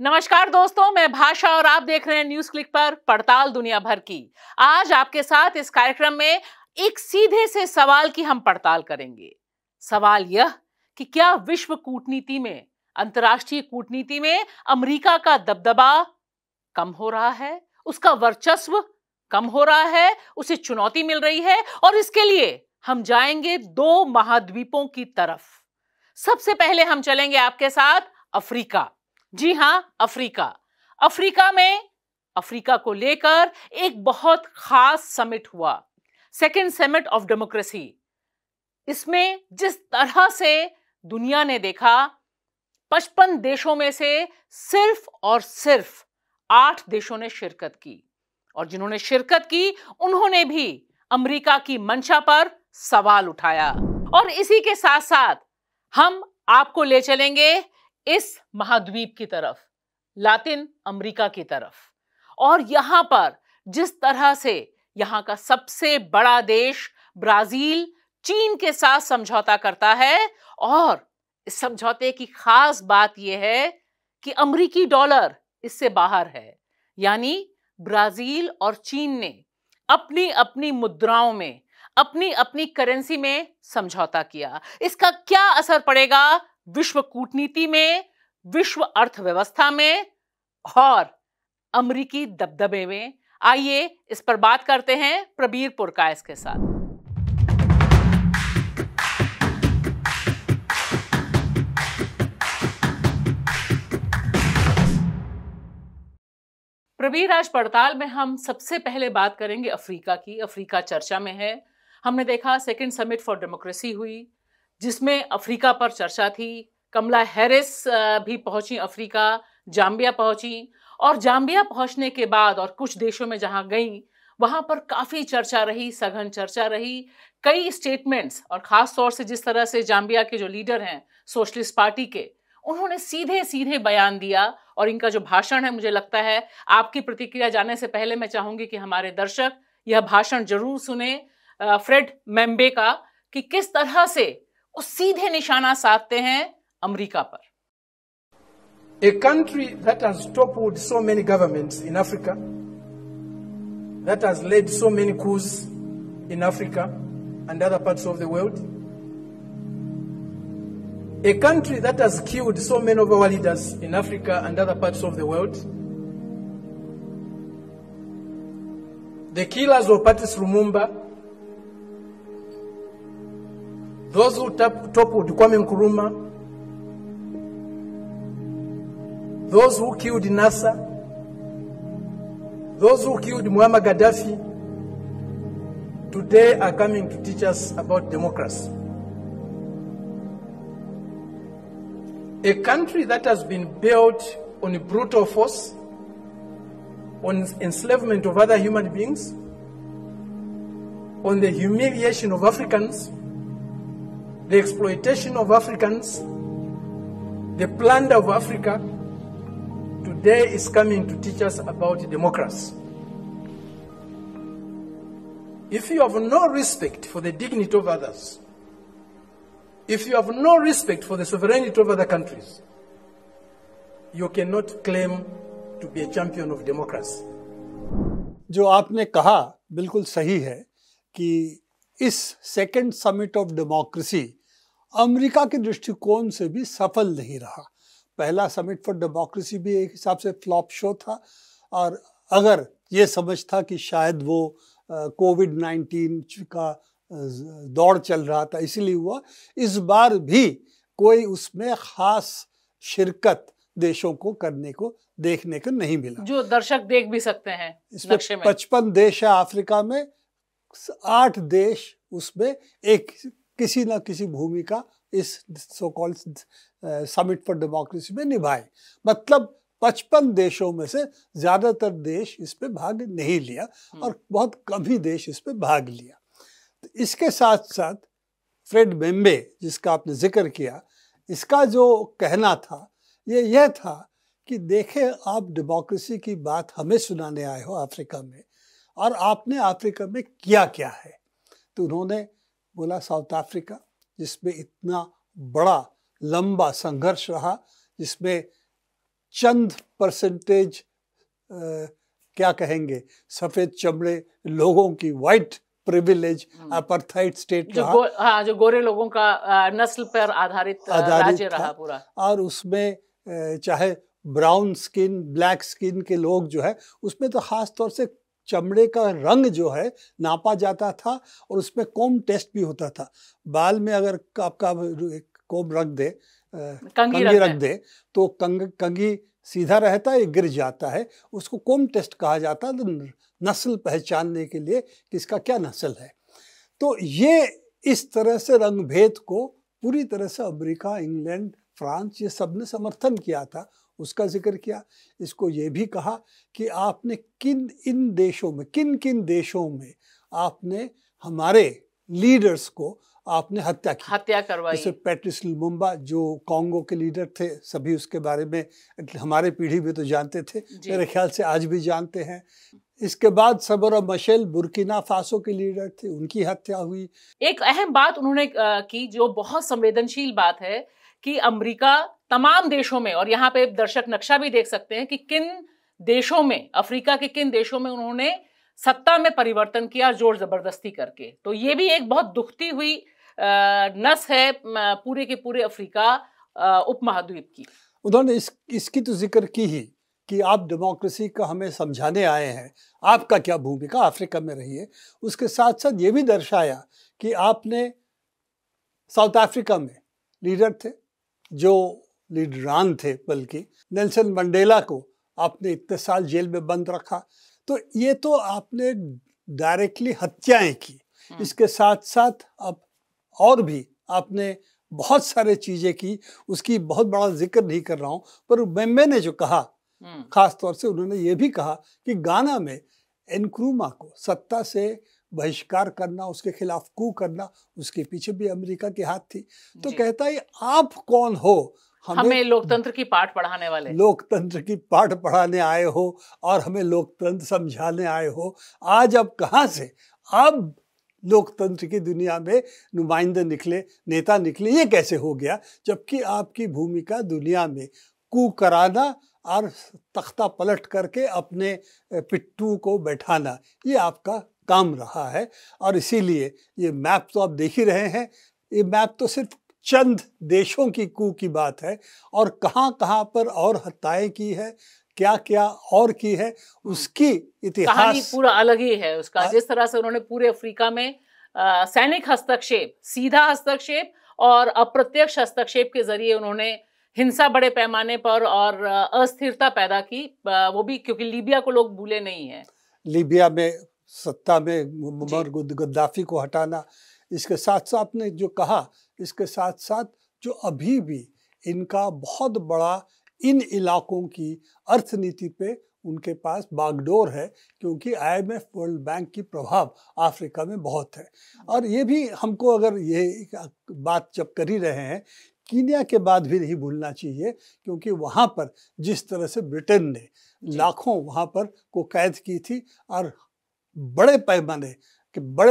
नमस्कार दोस्तों, मैं भाषा और आप देख रहे हैं न्यूज़ क्लिक पर पड़ताल दुनिया भर की। आज आपके साथ इस कार्यक्रम में एक सीधे से सवाल की हम पड़ताल करेंगे। सवाल यह कि क्या विश्व कूटनीति में, अंतर्राष्ट्रीय कूटनीति में अमेरिका का दबदबा कम हो रहा है, उसका वर्चस्व कम हो रहा है, उसे चुनौती मिल रही है। और इसके लिए हम जाएंगे दो महाद्वीपों की तरफ। सबसे पहले हम चलेंगे आपके साथ अफ्रीका। जी हां, अफ्रीका। अफ्रीका में अफ्रीका को लेकर एक बहुत खास समिट हुआ, सेकंड समिट ऑफ डेमोक्रेसी। इसमें जिस तरह से दुनिया ने देखा, 55 देशों में से सिर्फ और सिर्फ 8 देशों ने शिरकत की, और जिन्होंने शिरकत की उन्होंने भी अमेरिका की मंशा पर सवाल उठाया। और इसी के साथ साथ हम आपको ले चलेंगे इस महाद्वीप की तरफ, लातिन अमेरिका की तरफ। और यहां पर जिस तरह से यहां का सबसे बड़ा देश ब्राजील चीन के साथ समझौता करता है, और इस समझौते की खास बात यह है कि अमेरिकी डॉलर इससे बाहर है। यानी ब्राजील और चीन ने अपनी अपनी मुद्राओं में, अपनी अपनी करेंसी में समझौता किया। इसका क्या असर पड़ेगा विश्व कूटनीति में, विश्व अर्थव्यवस्था में और अमेरिकी दबदबे में, आइए इस पर बात करते हैं प्रबीर पुरकायस्थ के साथ। प्रबीर, आज पड़ताल में हम सबसे पहले बात करेंगे अफ्रीका की। अफ्रीका चर्चा में है। हमने देखा सेकंड समिट फॉर डेमोक्रेसी हुई, जिसमें अफ्रीका पर चर्चा थी। कमला हैरिस भी पहुंची अफ्रीका, जाम्बिया पहुंची, और जाम्बिया पहुंचने के बाद और कुछ देशों में जहां गई वहां पर काफ़ी चर्चा रही, सघन चर्चा रही, कई स्टेटमेंट्स। और ख़ास तौर से जिस तरह से जाम्बिया के जो लीडर हैं सोशलिस्ट पार्टी के, उन्होंने सीधे सीधे बयान दिया। और इनका जो भाषण है, मुझे लगता है आपकी प्रतिक्रिया जाने से पहले मैं चाहूँगी कि हमारे दर्शक यह भाषण जरूर सुने फ्रेड मेम्बे का, कि किस तरह से वो सीधे निशाना साधते हैं अमेरिका पर। A country that has toppled so many governments in Africa, that has led so many coups in Africa and other parts of the world, a country that has killed so many of our leaders in Africa and other parts of the world. The killers of Patrice Lumumba, those who toppled Kwame Nkrumah, those who killed Nasser, those who killed Muammar Gaddafi, today are coming to teach us about democracy. A country that has been built on brutal force, on enslavement of other human beings, on the humiliation of Africans, the exploitation of Africans, the plunder of Africa, today is coming to teach us about democracy. If you have no respect for the dignity of others, if you have no respect for the sovereignty of other countries, you cannot claim to be a champion of democracy. जो आपने कहा बिल्कुल सही है कि इस second summit of democracy America के दृष्टिकोण से भी सफल नहीं रहा। पहला समिट फॉर डेमोक्रेसी भी एक हिसाब से फ्लॉप शो था, और अगर ये समझ था कि शायद वो कोविड-19 का दौर चल रहा था इसीलिए हुआ, इस बार भी कोई उसमें ख़ास शिरकत देशों को करने को देखने को नहीं मिला, जो दर्शक देख भी सकते हैं। इसमें 55 देश है अफ्रीका में, 8 देश उसमें एक किसी ना किसी भूमिका इस so called summit for democracy में निभाए। मतलब 55 देशों में से ज़्यादातर देश इस पे भाग नहीं लिया, और बहुत कम ही देश इस पे भाग लिया। तो इसके साथ साथ फ्रेड मेम्बे, जिसका आपने जिक्र किया, इसका जो कहना था यह था कि देखें, आप डेमोक्रेसी की बात हमें सुनाने आए हो अफ्रीका में, और आपने अफ्रीका में किया क्या है। तो उन्होंने बोला साउथ अफ्रीका, जिसमें इतना बड़ा लंबा संघर्ष रहा, जिसमें चंद परसेंटेज क्या कहेंगे सफेद चमड़े लोगों की वाइट प्रिविलेज अपार्थाइड स्टेट जो जो गोरे लोगों का नस्ल पर आधारित राज्य रहा पूरा, और उसमें चाहे ब्राउन स्किन ब्लैक स्किन के लोग जो है उसमें तो खास तौर से चमड़े का रंग जो है नापा जाता था और उसमें कोम टेस्ट भी होता था। बाल में अगर आपका कोम रख दे कंघी रख दे तो कंघी सीधा रहता है गिर जाता है, उसको कोम टेस्ट कहा जाता है, तो नस्ल पहचानने के लिए किसका क्या नस्ल है। तो ये इस तरह से रंगभेद को पूरी तरह से अमेरिका इंग्लैंड फ्रांस ये सब ने समर्थन किया था, उसका जिक्र किया। इसको ये भी कहा कि आपने किन किन देशों में आपने हमारे लीडर्स को आपने हत्या करवाई। जैसे पैट्रिस लुमुम्बा जो कांगो के लीडर थे, सभी उसके बारे में हमारे पीढ़ी में तो जानते थे, मेरे ख्याल से आज भी जानते हैं। इसके बाद सबरा मशेल बुर्किना फासो के लीडर थे, उनकी हत्या हुई। एक अहम बात उन्होंने की जो बहुत संवेदनशील बात है कि अमेरिका तमाम देशों में, और यहाँ पे दर्शक नक्शा भी देख सकते हैं कि किन देशों में, अफ्रीका के किन देशों में उन्होंने सत्ता में परिवर्तन किया जोर जबरदस्ती करके। तो ये भी एक बहुत दुखती हुई नस है पूरे के पूरे अफ्रीका उपमहाद्वीप की। उन्होंने इसकी तो जिक्र की ही कि आप डेमोक्रेसी का हमें समझाने आए हैं, आपका क्या भूमिका अफ्रीका में रही है। उसके साथ साथ ये भी दर्शाया कि आपने साउथ अफ्रीका में लीडर थे जो लीडरान थे, बल्कि नेल्सन मंडेला को आपने इतने साल जेल में बंद रखा, तो ये तो आपने डायरेक्टली हत्याएं की। इसके साथ साथ अब और भी आपने बहुत सारे चीज़ें की, उसकी बहुत बड़ा जिक्र नहीं कर रहा हूँ, पर मैंने जो कहा ख़ास तौर से उन्होंने ये भी कहा कि गाना में एनक्रूमा को सत्ता से बहिष्कार करना, उसके खिलाफ कू करना, उसके पीछे भी अमेरिका के हाथ थी। तो कहता है आप कौन हो हमें लोकतंत्र की पाठ पढ़ाने वाले, लोकतंत्र की पाठ पढ़ाने आए हो और हमें लोकतंत्र समझाने आए हो। आज अब कहाँ से अब लोकतंत्र की दुनिया में नुमाइंदे निकले नेता निकले, ये कैसे हो गया, जबकि आपकी भूमिका दुनिया में कू कराना और तख्ता पलट करके अपने पिट्टू को बैठाना, ये आपका काम रहा है। और इसीलिए ये मैप तो आप देख ही रहे हैं, ये मैप तो सिर्फ चंद देशों की कू की बात है, और कहाँ कहाँ पर और हत्याएं की है, क्या क्या और की है, उसकी इतिहास कहानी पूरा अलग ही है उसका। जिस तरह से उन्होंने पूरे अफ्रीका में सैनिक हस्तक्षेप, सीधा हस्तक्षेप और अप्रत्यक्ष हस्तक्षेप के जरिए उन्होंने हिंसा बड़े पैमाने पर और अस्थिरता पैदा की, वो भी क्योंकि लीबिया को लोग भूले नहीं हैं। लीबिया में सत्ता में मुअम्मर गद्दाफी को हटाना, इसके साथ साथ ने जो कहा, इसके साथ साथ जो अभी भी इनका बहुत बड़ा इन इलाकों की अर्थनीति पे उनके पास बागडोर है, क्योंकि IMF वर्ल्ड बैंक की प्रभाव अफ्रीका में बहुत है। और ये भी हमको अगर ये बात जब कर ही रहे हैं, कीनिया के बाद भी नहीं भूलना चाहिए, क्योंकि वहाँ पर जिस तरह से ब्रिटेन ने लाखों वहाँ पर को कैद की थी और बड़े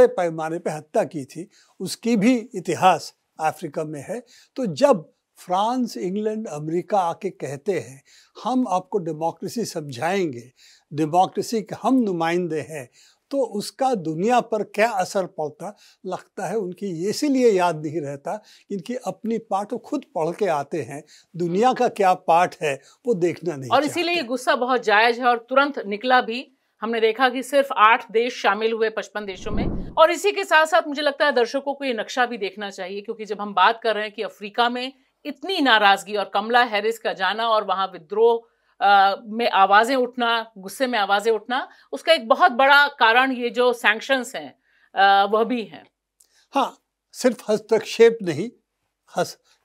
पैमाने पे हत्या की थी, उसकी भी इतिहास अफ्रीका में है। तो जब फ्रांस इंग्लैंड अमेरिका आके कहते हैं हम आपको डेमोक्रेसी समझाएंगे, डेमोक्रेसी के हम नुमाइंदे हैं, तो उसका दुनिया पर क्या असर पड़ता, लगता है उनकी इसीलिए याद नहीं रहता, इनकी अपनी पाठ वो खुद पढ़ के आते हैं, दुनिया का क्या पाठ है वो देखना नहीं। और इसीलिए ये गुस्सा बहुत जायज़ है और तुरंत निकला भी। हमने देखा कि सिर्फ 8 देश शामिल हुए 55 देशों में। और इसी के साथ साथ मुझे लगता है दर्शकों को ये नक्शा भी देखना चाहिए, क्योंकि जब हम बात कर रहे हैं कि अफ्रीका में इतनी नाराज़गी और कमला हैरिस का जाना और वहाँ विद्रोह में आवाज़ें उठना, गुस्से में आवाज़ें उठना, उसका एक बहुत बड़ा कारण ये जो सैंक्शंस हैं वह भी हैं। हाँ, सिर्फ हस्तक्षेप नहीं,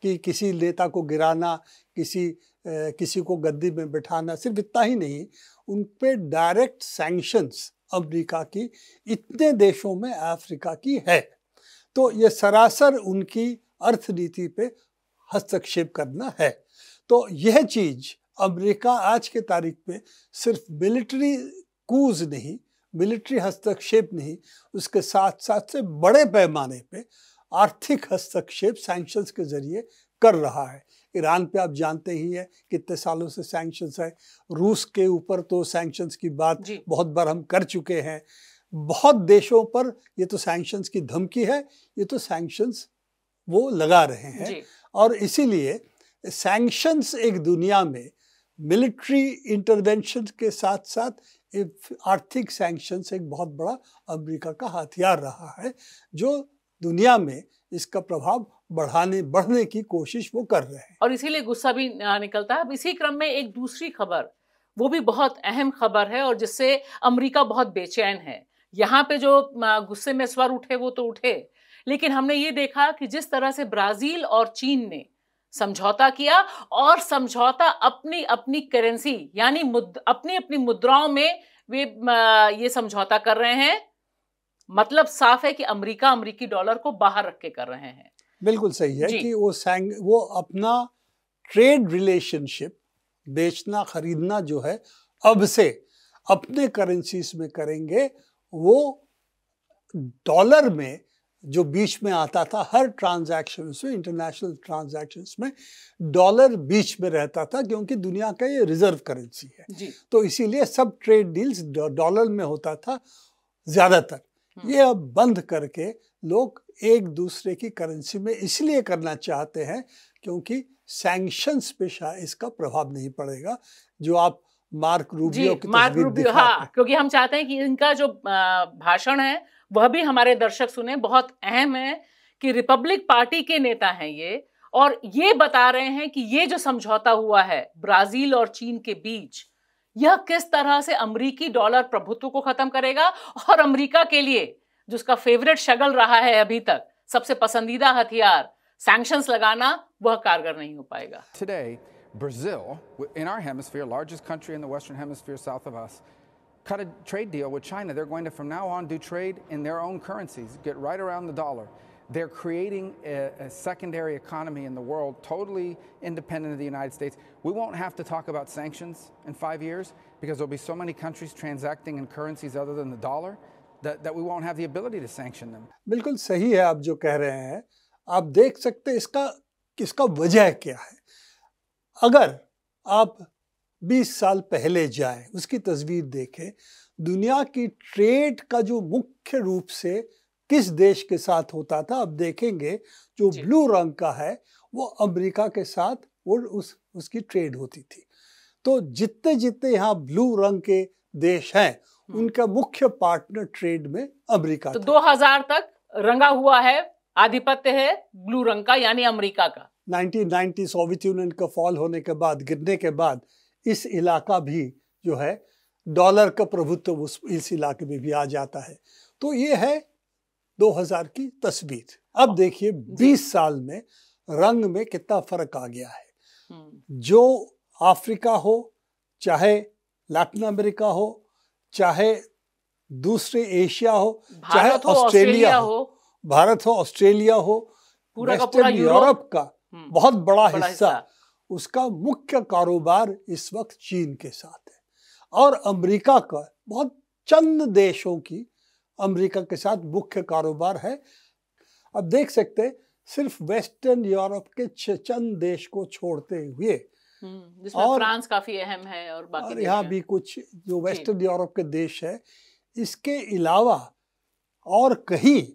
कि किसी नेता को गिराना, किसी को गद्दी में बैठाना, सिर्फ इतना ही नहीं, उन पे डायरेक्ट सैंक्शंस अमेरिका की इतने देशों में अफ्रीका की है। तो ये सरासर उनकी अर्थनीति पे हस्तक्षेप करना है। तो यह चीज़ अमेरिका आज के तारीख पे सिर्फ मिलिट्री कूज नहीं, मिलिट्री हस्तक्षेप नहीं, उसके साथ साथ से बड़े पैमाने पे आर्थिक हस्तक्षेप सैंक्शंस के जरिए कर रहा है। ईरान पे आप जानते ही है कितने सालों से सैंक्शंस है। रूस के ऊपर तो सैंक्शंस की बात बहुत बार हम कर चुके हैं। बहुत देशों पर ये तो सैंक्शंस की धमकी है, ये तो सैंक्शंस वो लगा रहे हैं। और इसीलिए सैंक्शंस एक दुनिया में मिलिट्री इंटरवेंशन के साथ साथ आर्थिक सैंक्शंस एक बहुत बड़ा अमेरिका का हथियार रहा है, जो दुनिया में इसका प्रभाव बढ़ने की कोशिश वो कर रहे हैं और इसीलिए गुस्सा भी निकलता है। अब इसी क्रम में एक दूसरी खबर, वो भी बहुत अहम खबर है और जिससे अमेरिका बहुत बेचैन है। यहाँ पे जो गुस्से में स्वर उठे वो तो उठे, लेकिन हमने ये देखा कि जिस तरह से ब्राज़ील और चीन ने समझौता किया और समझौता अपनी अपनी करेंसी यानी अपनी अपनी मुद्राओं में वे ये समझौता कर रहे हैं। मतलब साफ है कि अमेरिका अमेरिकी डॉलर को बाहर रख के कर रहे हैं। बिल्कुल सही है कि वो अपना ट्रेड रिलेशनशिप बेचना खरीदना जो है अब से अपने करेंसीज में करेंगे। वो डॉलर में जो बीच में आता था हर ट्रांजैक्शन में, इंटरनेशनल ट्रांजैक्शंस में डॉलर बीच में रहता था क्योंकि दुनिया का ये रिजर्व करेंसी है, तो इसीलिए सब ट्रेड डील्स डॉलर में होता था ज़्यादातर। ये अब बंद करके लोग एक दूसरे की करेंसी में इसलिए करना चाहते हैं क्योंकि सैंक्शंस पे शायद इसका प्रभाव नहीं पड़ेगा, जो आप मार्क रूबियो की तस्वीर दिखा। हाँ, क्योंकि हम चाहते हैं कि इनका जो भाषण है वह भी हमारे दर्शक सुने। बहुत अहम है कि रिपब्लिक पार्टी के नेता हैं ये, और ये बता रहे हैं कि ये जो समझौता हुआ है ब्राज़ील और चीन के बीच, यह किस तरह से अमेरिकी डॉलर प्रभुत्व को खत्म करेगा और अमेरिका के लिए जिसका फेवरेट शगल रहा है अभी तक, सबसे पसंदीदा हथियार सैंक्शंस लगाना, वह कारगर नहीं हो पाएगा। Today, Brazil, in our hemisphere, largest country in the Western hemisphere south of us, cut a trade deal with China. They're going to from now on do trade in their own currencies, get right around the dollar. They're creating a secondary economy in the world, totally independent of the United States. We won't have to talk about sanctions in 5 years because there'll be so many countries transacting in currencies other than the dollar that we won't have the ability to sanction them. बिल्कुल सही है आप जो कह रहे हैं। आप देख सकते हैं इसका वजह क्या है। अगर आप 20 साल पहले जाएं, उसकी तस्वीर देखें, दुनिया की ट्रेड का जो मुख्य रूप से किस देश के साथ होता था, आप देखेंगे जो ब्लू रंग का है वो अमेरिका के साथ वो उसकी ट्रेड होती थी। तो जितने जितने यहाँ ब्लू रंग के देश हैं उनका मुख्य पार्टनर ट्रेड में अमेरिका। तो 2000 तक रंगा हुआ है, आधिपत्य है ब्लू रंग का यानी अमेरिका का। 1990 सोवियत यूनियन का फॉल होने के बाद, गिरने के बाद इस इलाका भी जो है डॉलर का प्रभुत्व इस इलाके में भी आ जाता है। तो ये है 2000 की तस्वीर। अब देखिए 20 साल में रंग में कितना फर्क आ गया है। जो अफ्रीका हो, चाहे लैटिन अमेरिका हो, चाहे दूसरे एशिया हो, चाहे ऑस्ट्रेलिया हो, भारत हो, ऑस्ट्रेलिया हो, पूरा का पूरा यूरोप का बहुत बड़ा हिस्सा, उसका मुख्य कारोबार इस वक्त चीन के साथ है। और अमेरिका का बहुत चंद देशों की अमेरिका के साथ मुख्य कारोबार है। अब देख सकते हैं सिर्फ वेस्टर्न यूरोप के चंद देश को छोड़ते हुए, जिसमें फ्रांस काफी अहम है और बाकी यहाँ भी कुछ जो वेस्टर्न यूरोप के देश है, इसके अलावा और कहीं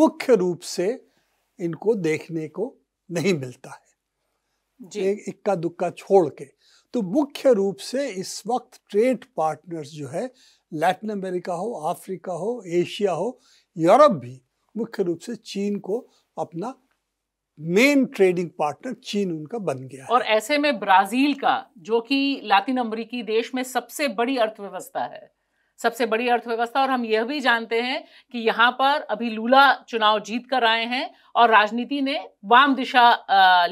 मुख्य रूप से इनको देखने को नहीं मिलता है इक्का दुक्का छोड़ के। तो मुख्य रूप से इस वक्त ट्रेड पार्टनर्स जो है लैटिन अमेरिका हो, अफ्रीका हो, एशिया हो, यूरोप भी मुख्य रूप से चीन को अपना मेन ट्रेडिंग पार्टनर चीन उनका बन गया है। और ऐसे में ब्राज़ील का, जो कि लैटिन अमेरिकी देश में सबसे बड़ी अर्थव्यवस्था है, सबसे बड़ी अर्थव्यवस्था, और हम यह भी जानते हैं कि यहाँ पर अभी लूला चुनाव जीत कर आए हैं और राजनीति ने वाम दिशा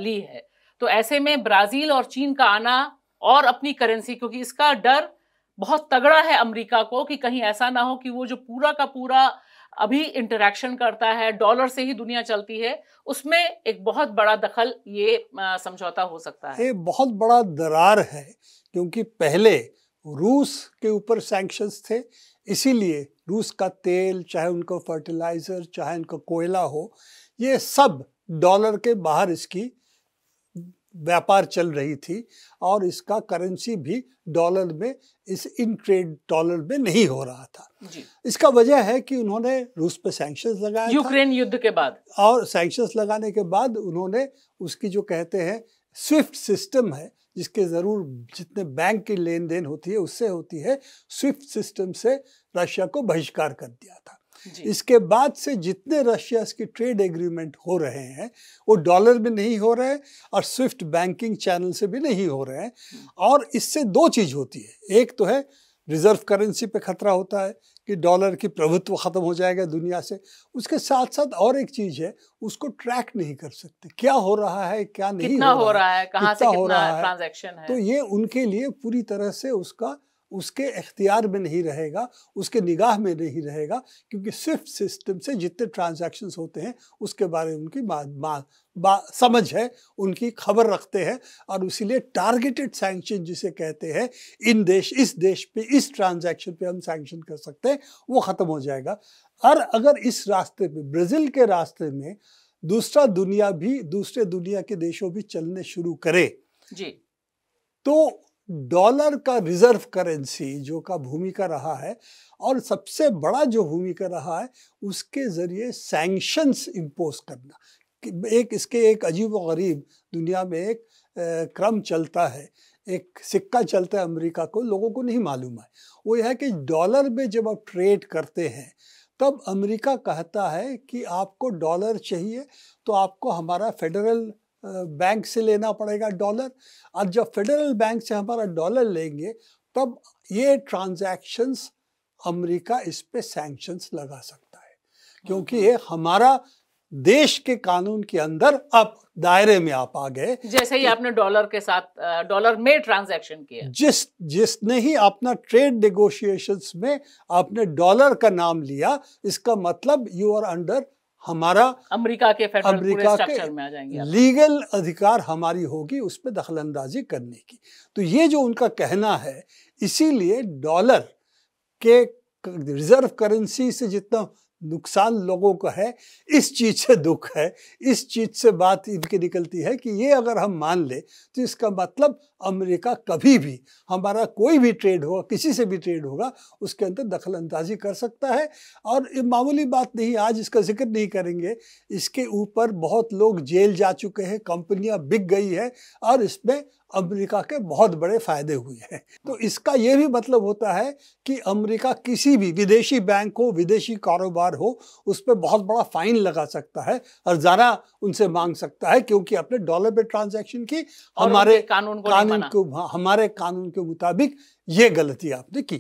ली है। तो ऐसे में ब्राज़ील और चीन का आना और अपनी करेंसी, क्योंकि इसका डर बहुत तगड़ा है अमेरिका को कि कहीं ऐसा ना हो कि वो जो पूरा का पूरा अभी इंटरेक्शन करता है, डॉलर से ही दुनिया चलती है, उसमें एक बहुत बड़ा दखल ये समझौता हो सकता है। ये बहुत बड़ा दरार है क्योंकि पहले रूस के ऊपर सैंक्शंस थे, इसीलिए रूस का तेल, चाहे उनका फर्टिलाइज़र, चाहे उनका कोयला हो, ये सब डॉलर के बाहर इसकी व्यापार चल रही थी और इसका करेंसी भी डॉलर में, इस इन ट्रेड डॉलर में नहीं हो रहा था। इसका वजह है कि उन्होंने रूस पे सैंक्शंस लगाया यूक्रेन युद्ध के बाद, और सैंक्शंस लगाने के बाद उन्होंने उसकी जो कहते हैं स्विफ्ट सिस्टम है, जिसके ज़रूर जितने बैंक की लेन देन होती है उससे होती है, स्विफ्ट सिस्टम से रशिया को बहिष्कार कर दिया था। इसके बाद से जितने रशिया के ट्रेड एग्रीमेंट हो रहे हैं वो डॉलर में नहीं हो रहे और स्विफ्ट बैंकिंग चैनल से भी नहीं हो रहे हैं। और इससे दो चीज़ होती है, एक तो है रिजर्व करेंसी पे खतरा होता है कि डॉलर की प्रभुत्व ख़त्म हो जाएगा दुनिया से, उसके साथ साथ और एक चीज़ है उसको ट्रैक नहीं कर सकते क्या हो रहा है क्या नहीं, कितना हो रहा है, कहाँ से कितना ट्रांजैक्शन है, तो ये उनके लिए पूरी तरह से उसका उसके इख्तियार में नहीं रहेगा, उसके निगाह में नहीं रहेगा, क्योंकि स्विफ्ट सिस्टम से जितने ट्रांजैक्शंस होते हैं उसके बारे में उनकी समझ है, उनकी खबर रखते हैं। और इसीलिए टारगेटेड सैंक्शन जिसे कहते हैं, इन देश इस देश पे इस ट्रांजैक्शन पे हम सैंक्शन कर सकते हैं, वो ख़त्म हो जाएगा। और अगर इस रास्ते पे ब्राज़ील के रास्ते में दूसरे दुनिया के देशों भी चलने शुरू करे जी, तो डॉलर का रिजर्व करेंसी जो का भूमिका रहा है और सबसे बड़ा जो भूमिका रहा है उसके ज़रिए सैंक्शंस इम्पोज करना, इसके एक अजीब व गरीब दुनिया में एक क्रम चलता है, एक सिक्का चलता है अमेरिका को, लोगों को नहीं मालूम है वो यह है कि डॉलर में जब आप ट्रेड करते हैं तब अमेरिका कहता है कि आपको डॉलर चाहिए तो आपको हमारा फेडरल बैंक से लेना पड़ेगा डॉलर, और जब फेडरल बैंक से हमारा डॉलर लेंगे तब ये ट्रांजैक्शंस अमेरिका इस पे सैंक्शंस लगा सकता है, क्योंकि ये हमारा देश के कानून के अंदर आप दायरे में आप आ गए। जैसे ही आपने डॉलर के साथ डॉलर में ट्रांजैक्शन किया, जिसने ही अपना ट्रेड नेगोशिएशंस में आपने डॉलर का नाम लिया, इसका मतलब यू आर अंडर हमारा अमेरिका के में आ जाएंगे, लीगल अधिकार हमारी होगी उस पर दखलंदाजी करने की। तो ये जो उनका कहना है, इसीलिए डॉलर के रिजर्व करेंसी से जितना नुकसान लोगों का है, इस चीज़ से दुख है, इस चीज़ से बात इनकी निकलती है कि ये अगर हम मान ले तो इसका मतलब अमेरिका कभी भी हमारा कोई भी ट्रेड होगा, किसी से भी ट्रेड होगा, उसके अंदर दखलंदाजी कर सकता है। और ये मामूली बात नहीं, आज इसका जिक्र नहीं करेंगे, इसके ऊपर बहुत लोग जेल जा चुके हैं, कंपनियां बिक गई है और इसमें अमेरिका के बहुत बड़े फायदे हुए हैं। तो इसका ये भी मतलब होता है कि अमेरिका किसी भी विदेशी बैंक हो, विदेशी कारोबार हो, उस पर बहुत बड़ा फाइन लगा सकता है और ज़रा उनसे मांग सकता है, क्योंकि अपने डॉलर पे ट्रांजैक्शन की हमारे कानून के मुताबिक ये गलती आपने की।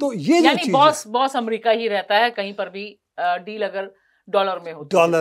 तो ये यानी बॉस अमेरिका ही रहता है, कहीं पर भी डील अगर डॉलर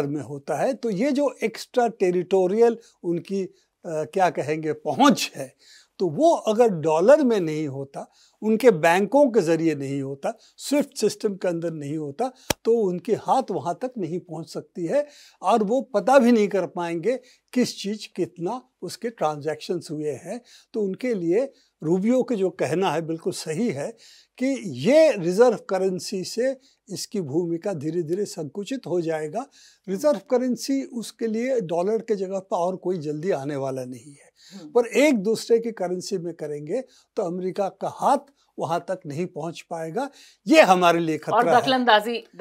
में होता है। तो ये जो एक्स्ट्रा टेरिटोरियल उनकी क्या कहेंगे पहुंच है, तो वो अगर डॉलर में नहीं होता, उनके बैंकों के ज़रिए नहीं होता, स्विफ्ट सिस्टम के अंदर नहीं होता, तो उनके हाथ वहाँ तक नहीं पहुँच सकती है और वो पता भी नहीं कर पाएंगे किस चीज़ कितना उसके ट्रांजैक्शंस हुए हैं। तो उनके लिए रूबियो के जो कहना है बिल्कुल सही है कि ये रिज़र्व करेंसी से इसकी भूमिका धीरे धीरे संकुचित हो जाएगा। रिज़र्व करेंसी उसके लिए डॉलर के जगह पर और कोई जल्दी आने वाला नहीं है, पर एक दूसरे की करेंसी में करेंगे तो अमेरिका का हाथ वहां तक नहीं पहुंच पाएगा। ये हमारे लिए खतरा है, और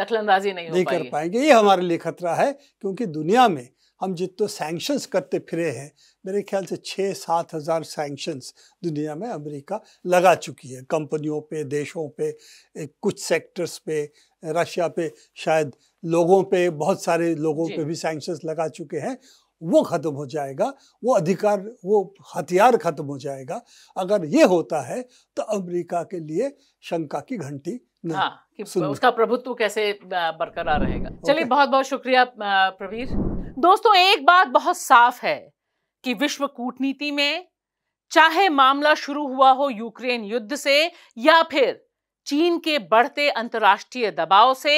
दखलंदाजी नहीं कर पाएंगे, ये हमारे लिए खतरा है। क्योंकि दुनिया में हम जितने सैंक्शंस करते फिरे हैं, मेरे ख्याल से 6-7 हज़ार सैंक्शंस दुनिया में अमेरिका लगा चुकी है, कंपनियों पे, देशों पे, कुछ सेक्टर्स पे, रशिया पे, शायद लोगों पे, बहुत सारे लोगों पे भी सैंक्शंस लगा चुके हैं। वो ख़त्म हो जाएगा, वो अधिकार, वो हथियार ख़त्म हो जाएगा। अगर ये होता है तो अमेरिका के लिए शंका की घंटी, हाँ, कि उसका प्रभुत्व कैसे बरकरार रहेगा। चलिए, बहुत बहुत शुक्रिया प्रवीर। दोस्तों, एक बात बहुत साफ है कि विश्व कूटनीति में, चाहे मामला शुरू हुआ हो यूक्रेन युद्ध से या फिर चीन के बढ़ते अंतर्राष्ट्रीय दबाव से,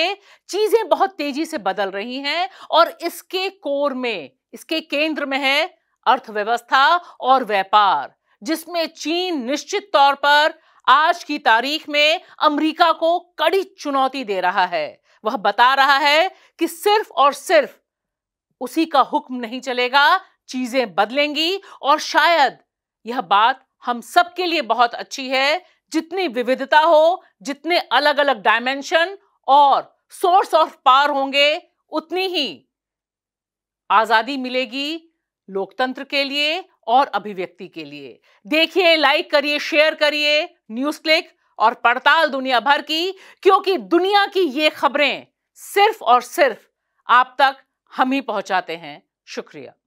चीजें बहुत तेजी से बदल रही हैं और इसके कोर में, इसके केंद्र में है अर्थव्यवस्था और व्यापार, जिसमें चीन निश्चित तौर पर आज की तारीख में अमेरिका को कड़ी चुनौती दे रहा है। वह बता रहा है कि सिर्फ और सिर्फ उसी का हुक्म नहीं चलेगा चीजें बदलेंगी और शायद यह बात हम सबके लिए बहुत अच्छी है। जितनी विविधता हो, जितने अलग अलग डायमेंशन और सोर्स ऑफ पावर होंगे, उतनी ही आजादी मिलेगी लोकतंत्र के लिए और अभिव्यक्ति के लिए। देखिए, लाइक करिए, शेयर करिए न्यूज़ क्लिक और पड़ताल दुनिया भर की, क्योंकि दुनिया की ये खबरें सिर्फ और सिर्फ आप तक हम ही पहुंचाते हैं। शुक्रिया।